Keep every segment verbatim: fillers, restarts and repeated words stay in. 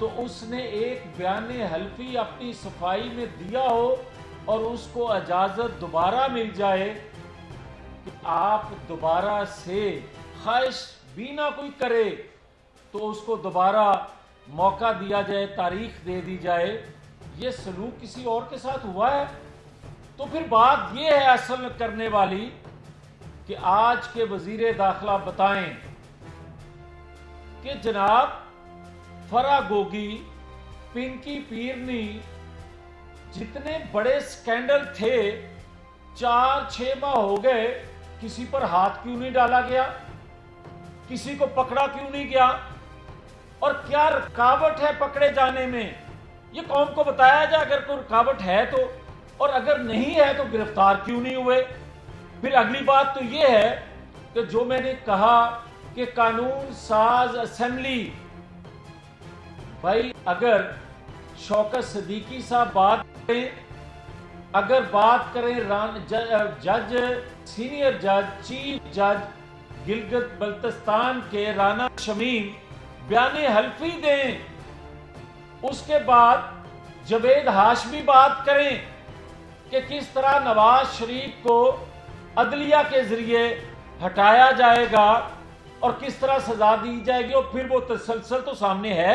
तो उसने एक बयान हल्फी अपनी सफाई में दिया हो और उसको इजाज़त दोबारा मिल जाए कि आप दोबारा से ख्वाहिश भी ना कोई करे तो उसको दोबारा मौका दिया जाए, तारीख दे दी जाए। ये सलूक किसी और के साथ हुआ है। तो फिर बात यह है असल करने वाली कि आज के वजीर दाखिला बताएं कि जनाब फरा गोगी, पिंकी पीरनी, जितने बड़े स्कैंडल थे चार छह माह हो गए, किसी पर हाथ क्यों नहीं डाला गया, किसी को पकड़ा क्यों नहीं गया, और क्या रुकावट है पकड़े जाने में? ये कौम को बताया जाए अगर कोई रुकावट है तो, और अगर नहीं है तो गिरफ्तार क्यों नहीं हुए। फिर अगली बात तो ये है कि जो मैंने कहा कि कानून साज असेंबली, भाई अगर शौकत सिद्दीकी साहब बात करें, अगर बात करें जज, सीनियर जज, चीफ जज गिलगित बल्तिस्तान के राना शमीम बयान हल्फी दें, उसके बाद जवेद हाशमी बात करें कि किस तरह नवाज शरीफ को अदलिया के जरिए हटाया जाएगा और किस तरह सजा दी जाएगी, और फिर वो तसलसल तो सामने है।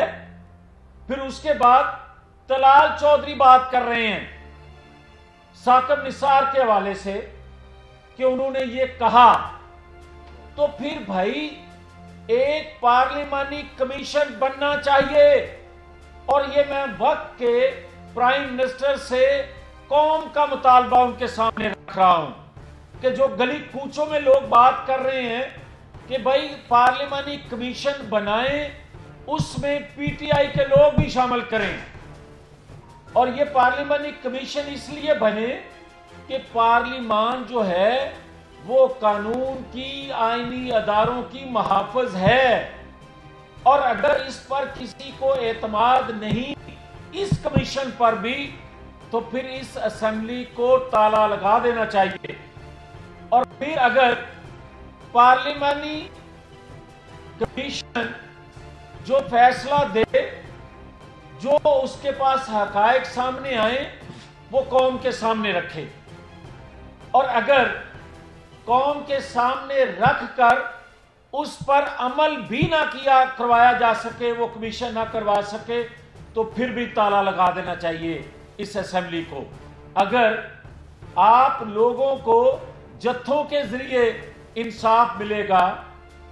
फिर उसके बाद तलाल चौधरी बात कर रहे हैं साकिब निसार के हवाले से कि उन्होंने ये कहा। तो फिर भाई एक पार्लियामानी कमीशन बनना चाहिए, और ये मैं वक्त के प्राइम मिनिस्टर से कौम का मुतालबा उनके सामने रख रहा हूं कि जो गली कूचों में लोग बात कर रहे हैं कि भाई पार्लियामानी कमीशन बनाए, उसमें पीटीआई के लोग भी शामिल करें। और ये पार्लियामानी कमीशन इसलिए बने कि पार्लियामान जो है वो कानून की, आईनी अदारों की महाफिज है, और अगर इस पर किसी को एतमाद नहीं इस कमीशन पर भी, तो फिर इस असेंबली को ताला लगा देना चाहिए। और फिर अगर पार्लियामानी कमीशन जो फैसला दे, जो उसके पास हकायक सामने आए, वो कौम के सामने रखे, और अगर कौम के सामने रख कर उस पर अमल भी ना किया करवाया जा सके, वो कमीशन ना करवा सके, तो फिर भी ताला लगा देना चाहिए इस असेंबली को। अगर आप लोगों को जत्थों के जरिए इंसाफ मिलेगा,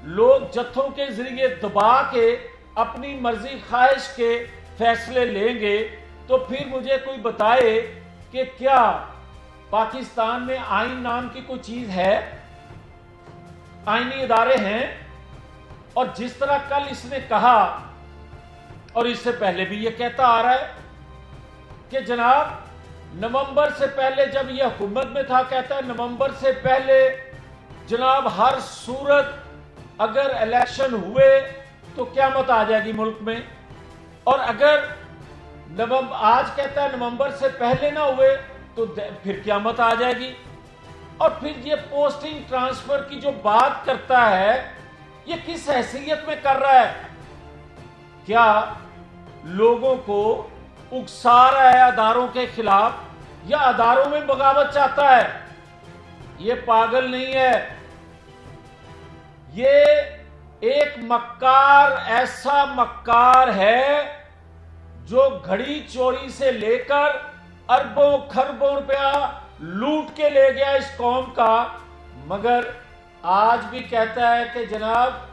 लोग जत्थों के जरिए दबा के अपनी मर्जी ख्वाहिश के फैसले लेंगे, तो फिर मुझे कोई बताए कि क्या पाकिस्तान में आइन नाम की कोई चीज है? आइनी इदारे हैं। और जिस तरह कल इसने कहा, और इससे पहले भी ये कहता आ रहा है कि जनाब नवंबर से पहले, जब यह हुकूमत में था कहता है नवंबर से पहले जनाब हर सूरत अगर इलेक्शन हुए तो क़यामत आ जाएगी मुल्क में, और अगर नवंबर, आज कहता है नवंबर से पहले ना हुए तो फिर क़यामत आ जाएगी। और फिर ये पोस्टिंग ट्रांसफर की जो बात करता है, ये किस हैसियत में कर रहा है? क्या लोगों को उकसा रहा है अदारों के खिलाफ, या अदारों में बगावत चाहता है? ये पागल नहीं है, ये एक मक्कार, ऐसा मक्कार है जो घड़ी चोरी से लेकर अरबों खरबों रुपया लूट के ले गया इस कौम का, मगर आज भी कहता है कि जनाब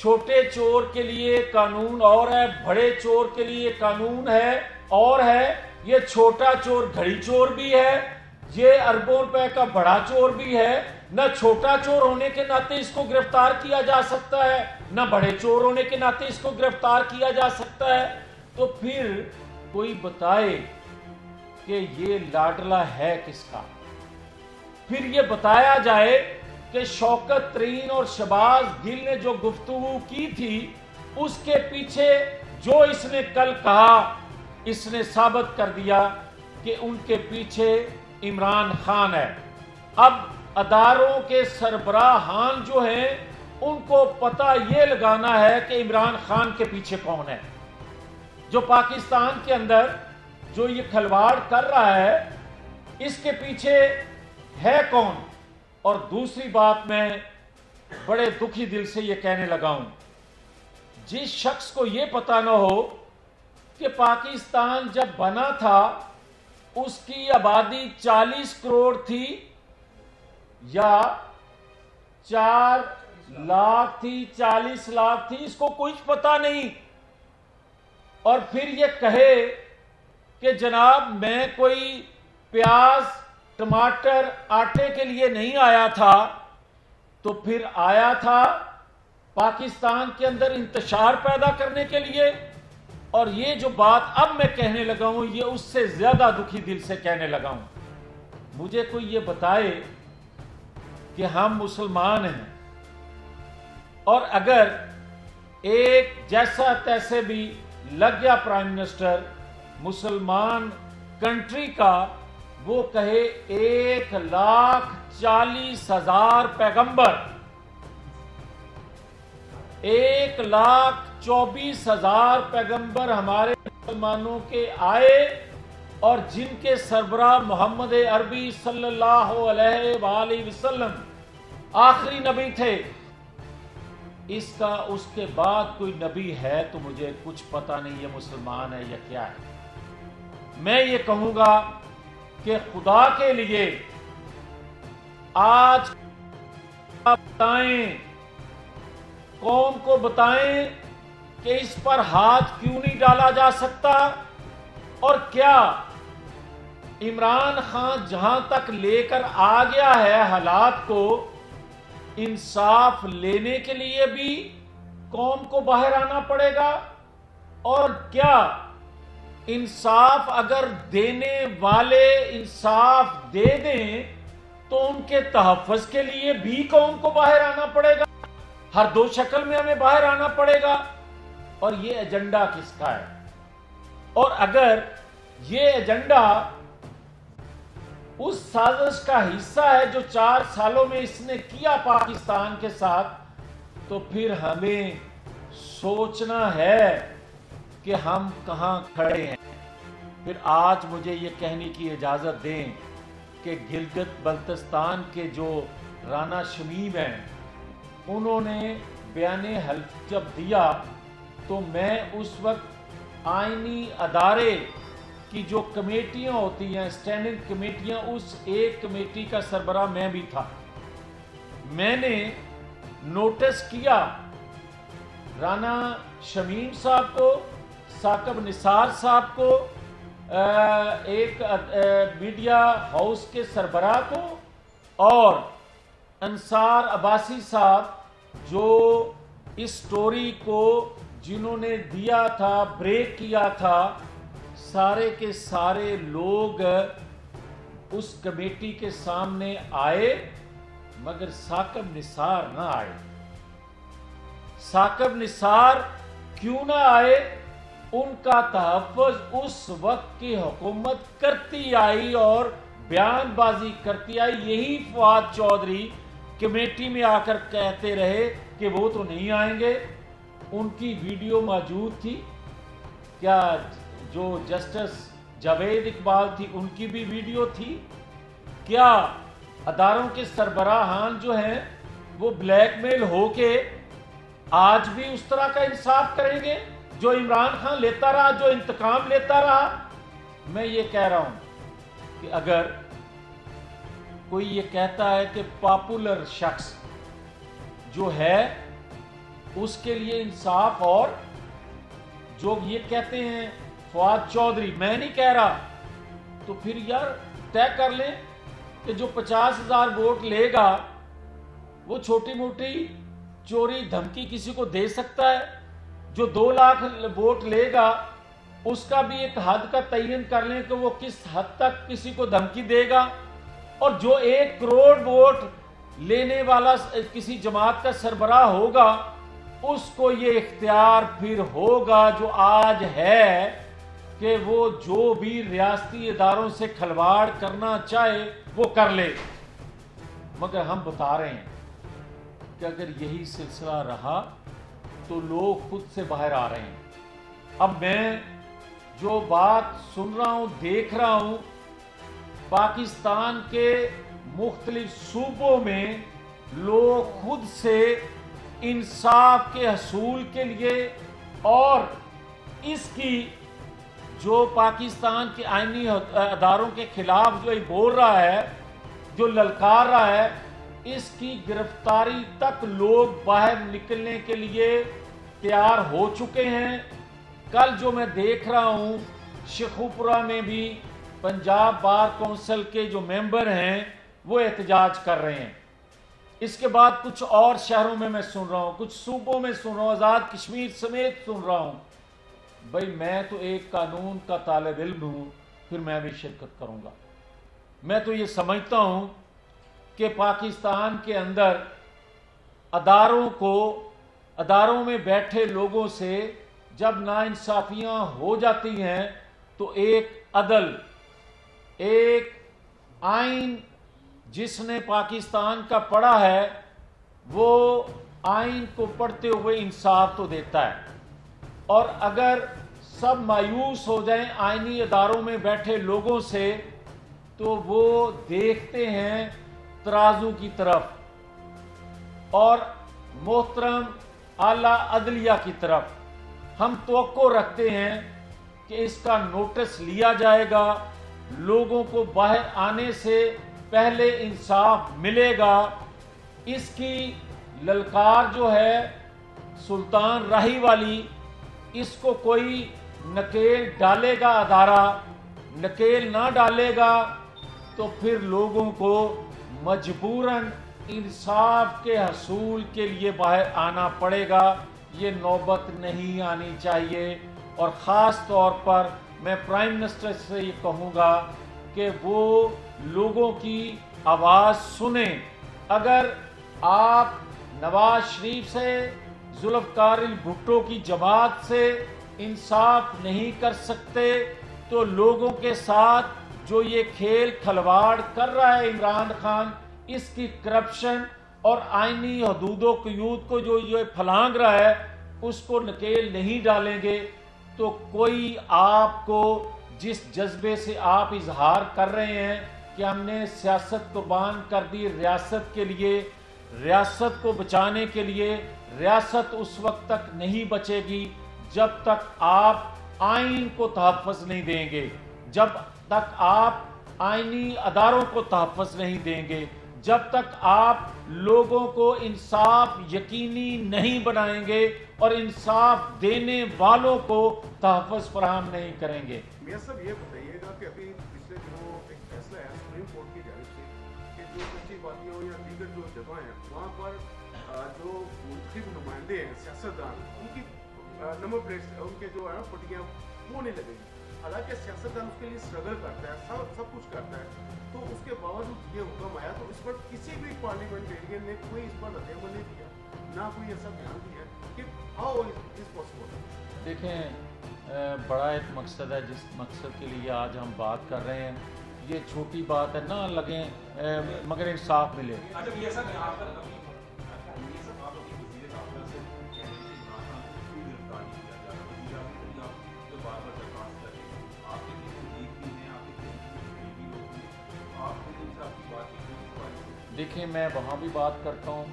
छोटे चोर के लिए कानून और है, बड़े चोर के लिए कानून है और है। ये छोटा चोर घड़ी चोर भी है, ये अरबों रुपए का बड़ा चोर भी है। ना छोटा चोर होने के नाते इसको गिरफ्तार किया जा सकता है, ना बड़े चोर होने के नाते इसको गिरफ्तार किया जा सकता है। तो फिर कोई बताए कि ये लाडला है किसका। फिर ये बताया जाए कि शौकत तरीन और शबाज गिल ने जो गुफ्तगू की थी, उसके पीछे जो इसने कल कहा, इसने साबित कर दिया कि उनके पीछे इमरान खान है। अब अदारों के सरबराहान जो हैं, उनको पता ये लगाना है कि इमरान खान के पीछे कौन है। जो पाकिस्तान के अंदर जो ये खलवाड़ कर रहा है इसके पीछे है कौन। और दूसरी बात मैं बड़े दुखी दिल से ये कहने लगा हूं, जिस शख्स को ये पता ना हो कि पाकिस्तान जब बना था उसकी आबादी चालीस करोड़ थी या चार लाख थी, चालीस लाख थी, इसको कुछ पता नहीं। और फिर ये कहे कि जनाब मैं कोई प्याज टमाटर आटे के लिए नहीं आया था, तो फिर आया था पाकिस्तान के अंदर इंतशार पैदा करने के लिए। और ये जो बात अब मैं कहने लगा हूं ये उससे ज्यादा दुखी दिल से कहने लगा हूं। मुझे कोई ये बताए कि हम मुसलमान हैं और अगर एक जैसा तैसे भी लग गया प्राइम मिनिस्टर मुसलमान कंट्री का, वो कहे एक लाख चालीस हजार पैगंबर, एक लाख चौबीस हजार पैगंबर हमारे मुसलमानों के आए और जिनके सरबराह मोहम्मद अरबी सल्लल्लाहु अलैहि वसल्लम आखिरी नबी थे। इसका उसके बाद कोई नबी है तो मुझे कुछ पता नहीं ये मुसलमान है या क्या है। मैं ये कहूंगा कि खुदा के लिए आज बताएं, कौम को बताएं कि इस पर हाथ क्यों नहीं डाला जा सकता। और क्या इमरान खान जहां तक लेकर आ गया है हालात को, इंसाफ लेने के लिए भी कौम को बाहर आना पड़ेगा। और क्या इंसाफ अगर देने वाले इंसाफ दे दें तो उनके तहफ़्फ़ुज़ के लिए भी कौम को बाहर आना पड़ेगा। हर दो शक्ल में हमें बाहर आना पड़ेगा। और ये एजेंडा किसका है? और अगर ये एजेंडा उस साजिश का हिस्सा है जो चार सालों में इसने किया पाकिस्तान के साथ, तो फिर हमें सोचना है कि हम कहाँ खड़े हैं। फिर आज मुझे ये कहने की इजाज़त दें कि गिलगित बल्तिस्तान के जो राना शमीम हैं उन्होंने बयान हल्फ जब दिया तो मैं उस वक्त आइनी अदारे की जो कमेटियां होती हैं स्टैंडिंग कमेटियां, उस एक कमेटी का सरबराह मैं भी था। मैंने नोटिस किया राना शमीम साहब को, साकिब निसार साहब को, एक मीडिया हाउस के सरबराह को और अंसार अब्बासी साहब जो इस स्टोरी को जिन्होंने दिया था, ब्रेक किया था, सारे के सारे लोग उस कमेटी के सामने आए, मगर साकिब निसार ना आए। साकिब निसार क्यों ना आए? उनका तहफ़्फ़ुज़ उस वक्त की हुकूमत करती आई और बयानबाजी करती आई। यही फवाद चौधरी कमेटी में आकर कहते रहे कि वो तो नहीं आएंगे। उनकी वीडियो मौजूद थी, क्या जो जस्टिस जावेद इकबाल थी उनकी भी वीडियो थी। क्या अदारों के सरबराहान जो हैं वो ब्लैकमेल होके आज भी उस तरह का इंसाफ करेंगे जो इमरान खान लेता रहा, जो इंतकाम लेता रहा। मैं ये कह रहा हूं कि अगर कोई ये कहता है कि पॉपुलर शख्स जो है उसके लिए इंसाफ, और जो ये कहते हैं फवाद चौधरी मैं नहीं कह रहा, तो फिर यार तय कर लें कि जो पचास हजार वोट लेगा वो छोटी मोटी चोरी धमकी किसी को दे सकता है, जो दो लाख वोट लेगा उसका भी एक हद का तयन कर लें कि वो किस हद तक किसी को धमकी देगा, और जो एक करोड़ वोट लेने वाला किसी जमात का सरबराह होगा उसको ये इख्तियार फिर होगा जो आज है कि वो जो भी रियासती इदारों से खलवाड़ करना चाहे वो कर ले। मगर हम बता रहे हैं कि अगर यही सिलसिला रहा तो लोग खुद से बाहर आ रहे हैं। अब मैं जो बात सुन रहा हूँ, देख रहा हूँ, पाकिस्तान के मुख्तलिफ सूबों में लोग खुद से इंसाफ के हसूल के लिए और इसकी जो पाकिस्तान के आइनी अदारों के खिलाफ जो ये बोल रहा है, जो ललकार रहा है, इसकी गिरफ्तारी तक लोग बाहर निकलने के लिए तैयार हो चुके हैं। कल जो मैं देख रहा हूँ शेखुपुरा में भी पंजाब बार कौंसिल के जो मेंबर हैं वो एहतजाज कर रहे हैं। इसके बाद कुछ और शहरों में मैं सुन रहा हूँ, कुछ सूबों में सुन रहा हूँ, आज़ाद कश्मीर समेत सुन रहा हूँ। भाई मैं तो एक कानून का तालिब इल्म हूँ, फिर मैं भी शिरकत करूँगा। मैं तो ये समझता हूँ कि पाकिस्तान के अंदर अदारों को, अदारों में बैठे लोगों से जब नाइंसाफियाँ हो जाती हैं तो एक अदल, एक आइन जिसने पाकिस्तान का पढ़ा है, वो आइन को पढ़ते हुए इंसाफ तो देता है। और अगर सब मायूस हो जाएं आइनी अदारों में बैठे लोगों से, तो वो देखते हैं तराजू की तरफ और मोहतरम आला अदलिया की तरफ। हम तवक्को रखते हैं कि इसका नोटिस लिया जाएगा, लोगों को बाहर आने से पहले इंसाफ मिलेगा। इसकी ललकार जो है सुल्तान राही वाली, इसको कोई नकेल डालेगा, अदारा नकेल ना डालेगा तो फिर लोगों को मजबूरन इंसाफ के हसूल के लिए बाहर आना पड़ेगा। ये नौबत नहीं आनी चाहिए। और ख़ास तौर पर मैं प्राइम मिनिस्टर से ये कहूँगा कि वो लोगों की आवाज़ सुने। अगर आप नवाज शरीफ से, ज़ुल्फ़िकार अली भुट्टो की जमात से इंसाफ नहीं कर सकते, तो लोगों के साथ जो ये खेल खलवाड़ कर रहा है इमरान खान, इसकी करप्शन और आइनी हदूदों क़यूद को जो ये फलांग रहा है, उसको नकेल नहीं डालेंगे तो कोई आपको, जिस जज्बे से आप इजहार कर रहे हैं कि हमने सियासत को बान कर दी रियासत के लिए, रियासत को बचाने के लिए, रियासत उस वक्त तक नहीं बचेगी जब तक आप आइन को तहफ़्फ़ुज़ नहीं देंगे, जब तक आप आइनी अदारों को तहफ़्फ़ुज़ नहीं देंगे, जब तक आप लोगों को इंसाफ यकीनी नहीं बनाएंगे और इंसाफ देने वालों को तहफ़्फ़ुज़ फराहम नहीं करेंगे। मियां साहब ये बताइएगा कि अभी पिछले दिनों एक फैसला है सुप्रीम कोर्ट की जानिब से कि जो कच्ची वादियों या दीगर जो जगह हैं वहाँ पर जो मुख्तलिफ नुमाइंदे हैं सियासतदान, उनकी नंबर प्लेट, उनके जो है पटियाँ वो नहीं लगेगी। हालांकि सियासतदान उसके लिए स्ट्रगल करता है, सब सब कुछ करता है, तो उसके बावजूद ये हुक्म आया तो इस पर किसी भी पार्लियामेंटेरियन ने कोई इस पर रद्द नहीं किया, ना कोई ऐसा ध्यान दिया कि हाउ इज पॉसिबल। देखें, बड़ा एक मकसद है जिस मकसद के लिए आज हम बात कर रहे हैं। ये छोटी बात है, ना लगे मगर इंसाफ मिले। देखिए मैं वहाँ भी बात करता हूँ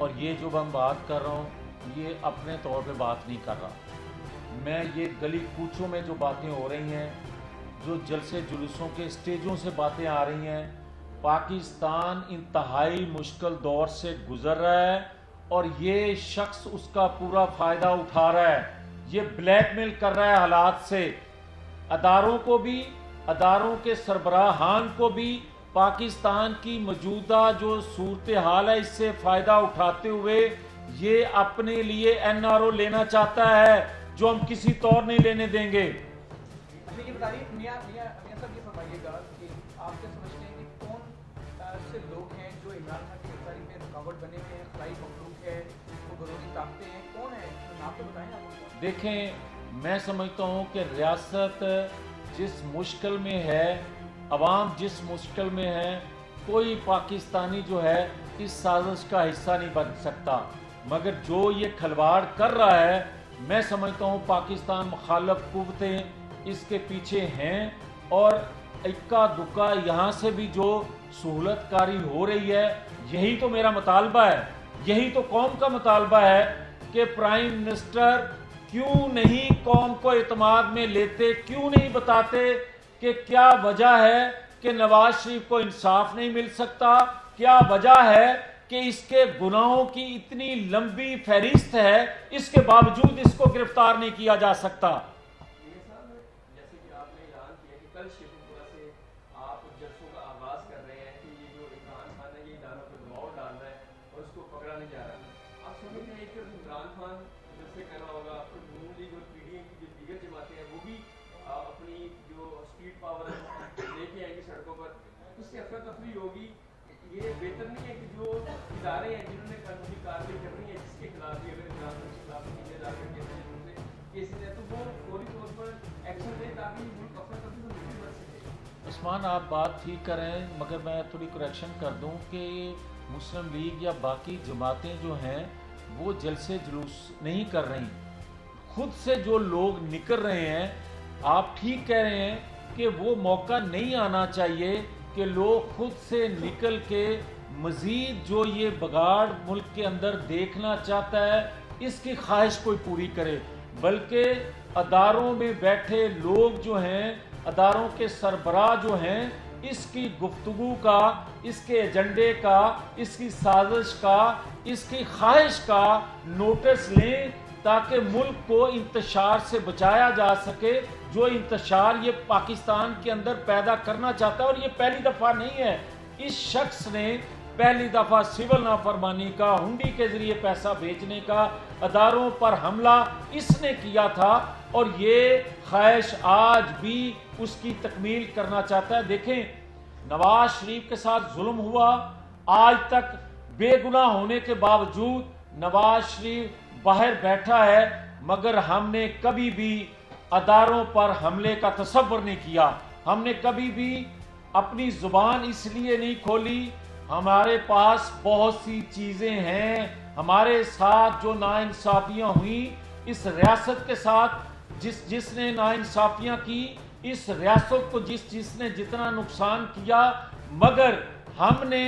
और ये जो हम बात कर रहा हूँ ये अपने तौर पे बात नहीं कर रहा। मैं ये गली कूचों में जो बातें हो रही हैं, जो जलसे जुलूसों के स्टेजों से बातें आ रही हैं, पाकिस्तान इंतहाई मुश्किल दौर से गुज़र रहा है और ये शख्स उसका पूरा फ़ायदा उठा रहा है। ये ब्लैकमेल कर रहा है हालात से, अदारों को भी, अदारों के सरबराहान को भी। पाकिस्तान की मौजूदा जो सूरत हाल है, इससे फ़ायदा उठाते हुए ये अपने लिए एन आर ओ लेना चाहता है, जो हम किसी तौर नहीं लेने देंगे। अच्छा ये बताइए मियां मियां मियां साहब, ये बताइएगा कि आप क्या समझते हैं कि कौन से लोग हैं जो इमरान खान की गिरफ्तारी में रुकावट बने हुए हैं, खलाई मखलूक है, वो बरूरी ताकतें हैं, कौन है तो नाम तो बताएं आप। देखें, मैं समझता हूँ कि रियासत जिस मुश्किल में है, अवाम जिस मुश्किल में है, कोई पाकिस्तानी जो है इस साजिश का हिस्सा नहीं बन सकता। मगर जो ये खलवाड़ कर रहा है, मैं समझता हूँ पाकिस्तान मुखालफ कुव्वतें इसके पीछे हैं और इक्का दुक्का यहाँ से भी जो सहूलत कारी हो रही है, यही तो मेरा मुतालबा है, यही तो कौम का मुतालबा है कि प्राइम मिनिस्टर क्यों नहीं कौम को एतमाद में लेते, क्यों नहीं बताते कि क्या वजह है कि नवाज शरीफ को इंसाफ नहीं मिल सकता, क्या वजह है कि इसके गुनाहों की इतनी लंबी फहरिस्त है, इसके बावजूद इसको गिरफ्तार नहीं किया जा सकता। उस्मान, आप बात ठीक करें, मगर मैं थोड़ी करेक्शन कर दूं कि मुस्लिम लीग या बाकी जमातें जो हैं वो जलसे जुलूस नहीं कर रही, खुद से जो लोग निकल रहे हैं, आप ठीक कह रहे हैं कि वो मौका नहीं आना चाहिए कि लोग खुद से निकल के मज़ीद जो ये बगाड़ मुल्क के अंदर देखना चाहता है इसकी ख्वाहिश कोई पूरी करे, बल्कि अदारों में बैठे लोग जो हैं, अदारों के सरबराह जो हैं, इसकी गुफ्तगू का, इसके एजेंडे का, इसकी साजिश का, इसकी ख्वाहिश का नोटिस लें ताकि मुल्क को इंतशार से बचाया जा सके, जो इंतशार ये पाकिस्तान के अंदर पैदा करना चाहता है। और ये पहली दफ़ा नहीं है, इस शख्स ने पहली दफ़ा सिविल नाफरमानी का, हुंडी के ज़रिए पैसा बेचने का, अदारों पर हमला इसने किया था और ये ख्वाहिश आज भी उसकी तकमील करना चाहता है। देखें, नवाज शरीफ के साथ जुल्म हुआ, आज तक बेगुनाह होने के बावजूद नवाज शरीफ बाहर बैठा है, मगर हमने कभी भी अदारों पर हमले का तसव्वुर नहीं किया, हमने कभी भी अपनी ज़ुबान इसलिए नहीं खोली, हमारे पास बहुत सी चीज़ें हैं, हमारे साथ जो नाइंसाफियाँ हुई इस रियासत के साथ, जिस जिसने नाइंसाफियाँ की, इस रियासत को जिस जिसने जितना नुकसान किया, मगर हमने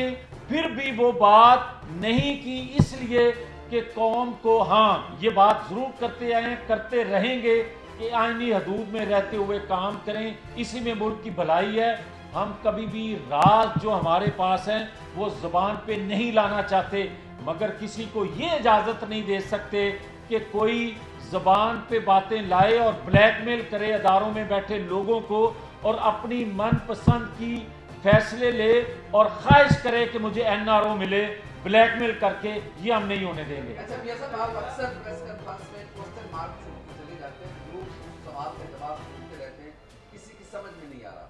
फिर भी वो बात नहीं की, इसलिए कि कौम को, हाँ ये बात ज़रूर करते आए करते रहेंगे कि आईनी हदूद में रहते हुए काम करें, इसी में मुल्क की भलाई है। हम कभी भी राज जो हमारे पास हैं वो ज़ुबान पे नहीं लाना चाहते, मगर किसी को ये इजाज़त नहीं दे सकते कि कोई ज़ुबान पे बातें लाए और ब्लैकमेल करे अदारों में बैठे लोगों को और अपनी मनपसंद की फैसले ले और ख्वाहिश करे कि मुझे एन आर ओ मिले, ब्लैकमेल करके, ये हम नहीं होने देंगे। अच्छा भैया साहब, आप अक्सर प्रेस कॉन्फ्रेंस में क्वेश्चन मार्क से चले जाते हैं, लोग उस सवाल पे जवाब ढूंढते रहते हैं, किसी की समझ में नहीं आ रहा।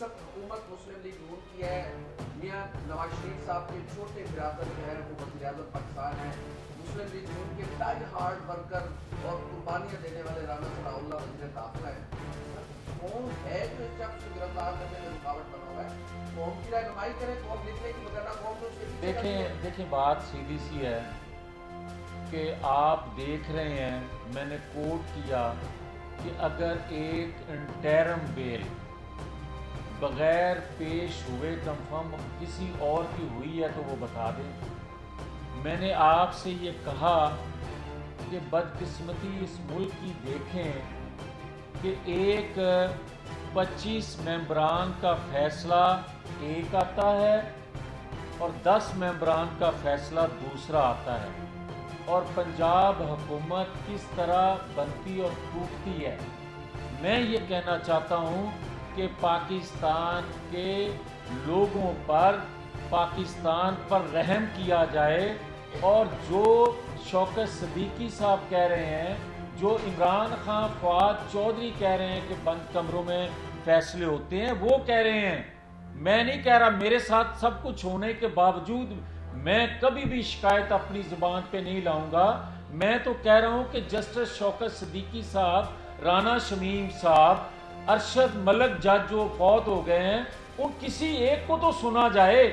सब हुकूमत मुस्लिम लीग नून की है, मियाँ नवाज शरीफ साहब के छोटे बिरादर जो है वो वज़ीर-ए-आज़म पाकिस्तान है, मुस्लिम लीग नून के डाई हार्ड वर्कर और कुर्बानियाँ देने वाले राना सलाउल्ला वज़ीर दाखिला है। कौन है जो इस शख्स को गिरफ्तार करने में रुकावट बना हुआ है? कौम की रहनुमाई करे, कौम लिखने की वगैरह, कौम तो उसके देखें देखें बात सीधी सी है कि आप देख रहे हैं, मैंने कोट किया कि अगर एक इंटरम बेल बगैर पेश हुए कंफर्म किसी और की हुई है तो वो बता दें। मैंने आपसे ये कहा कि बदकिस्मती इस मुल्क की देखें कि एक पच्चीस मेंबरान का फैसला एक आता है और दस मेंबरान का फैसला दूसरा आता है, और पंजाब हुकूमत किस तरह बनती और टूटती है। मैं ये कहना चाहता हूँ के पाकिस्तान के लोगों पर, पाकिस्तान पर रहम किया जाए, और जो शौकत सिद्दीकी साहब कह रहे हैं, जो इमरान खान फवाद चौधरी कह रहे हैं कि बंद कमरों में फैसले होते हैं, वो कह रहे हैं, मैं नहीं कह रहा। मेरे साथ सब कुछ होने के बावजूद मैं कभी भी शिकायत अपनी ज़ुबान पे नहीं लाऊंगा। मैं तो कह रहा हूँ कि जस्टिस शौकत सिद्दीकी साहब, राना शमीम साहब, अरशद मलिक जज जो फौत हो गए हैं, उन किसी एक को तो सुना जाए,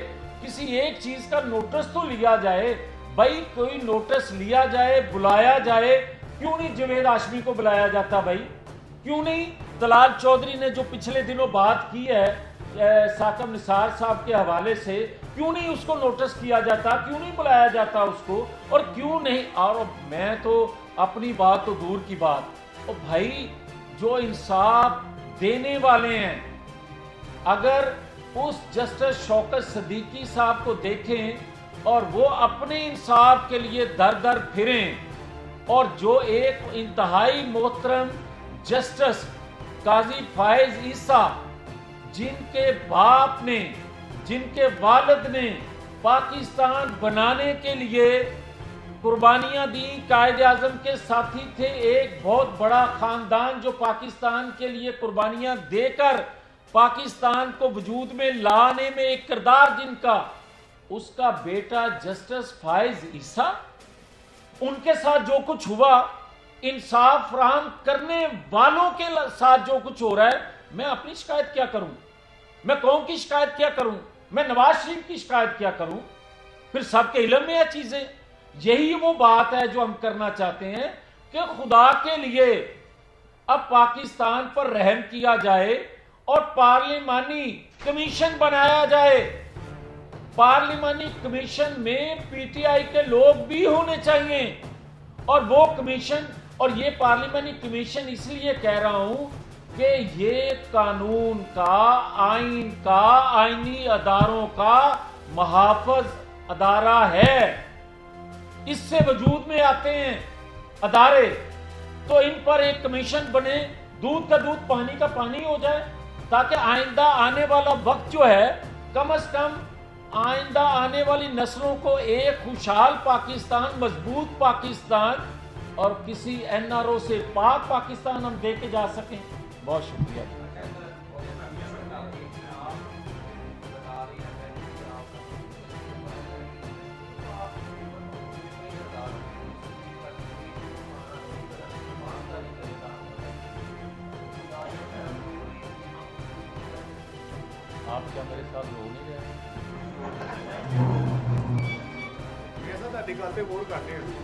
किसी एक चीज़ का नोटिस तो लिया जाए। भाई कोई नोटिस लिया जाए, बुलाया जाए, क्यों नहीं जवेद हाशमी को बुलाया जाता? भाई क्यों नहीं तलाल चौधरी ने जो पिछले दिनों बात की है साकिब निसार साहब के हवाले से, क्यों नहीं उसको नोटिस किया जाता, क्यों नहीं बुलाया जाता उसको, और क्यों नहीं? और मैं तो अपनी बात तो दूर की बात, और भाई जो इंसाफ देने वाले हैं, अगर उस जस्टिस शौकत सिद्दीकी साहब को देखें और वो अपने इंसाफ के लिए दर दर फिरें, और जो एक इंतहाई मोहतरम जस्टिस काजी फायज ईसा, जिनके बाप ने, जिनके वालिद ने पाकिस्तान बनाने के लिए कुर्बानियां दी, कायदे आजम के साथी थे, एक बहुत बड़ा खानदान जो पाकिस्तान के लिए कुर्बानियां देकर पाकिस्तान को वजूद में लाने में एक किरदार जिनका, उसका बेटा जस्टिस फायज ईसा, उनके साथ जो कुछ हुआ, इंसाफ फराहम करने वालों के साथ जो कुछ हो रहा है, मैं अपनी शिकायत क्या करूं? मैं कौम की शिकायत क्या करूं? मैं नवाज शरीफ की शिकायत क्या करूं? फिर सबके इलम में है चीजें। यही वो बात है जो हम करना चाहते हैं कि खुदा के लिए अब पाकिस्तान पर रहम किया जाए और पार्लिमानी कमीशन बनाया जाए। पार्लिमानी कमीशन में पीटीआई के लोग भी होने चाहिए, और वो कमीशन, और ये पार्लियामेंट्री कमीशन इसलिए कह रहा हूं कि ये कानून का, आइन का, आइनी अदारों का मुहाफ़िज़ अदारा है। इससे वजूद में आते हैं अदारे, तो इन पर एक कमीशन बने, दूध का दूध पानी का पानी हो जाए, ताकि आइंदा आने वाला वक्त जो है, कम अज कम आइंदा आने वाली नस्लों को एक खुशहाल पाकिस्तान, मजबूत पाकिस्तान और किसी एन आर ओ से पाक पाकिस्तान हम दे के जा सकें। बहुत शुक्रिया। आप क्या मेरे साथ रो नहीं रहे? दिखाते बोल करते हैं।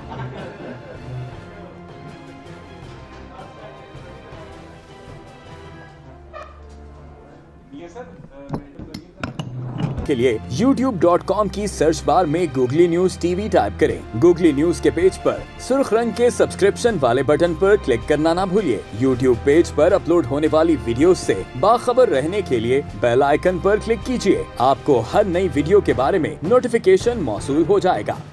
के लिए यूट्यूब डॉट कॉम की सर्च बार में Googly News टीवी टाइप करें। Googly News के पेज पर सुर्ख रंग के सब्सक्रिप्शन वाले बटन पर क्लिक करना ना भूलिए। YouTube पेज पर अपलोड होने वाली वीडियो से बाखबर रहने के लिए बेल आइकन पर क्लिक कीजिए। आपको हर नई वीडियो के बारे में नोटिफिकेशन मौसूल हो जाएगा।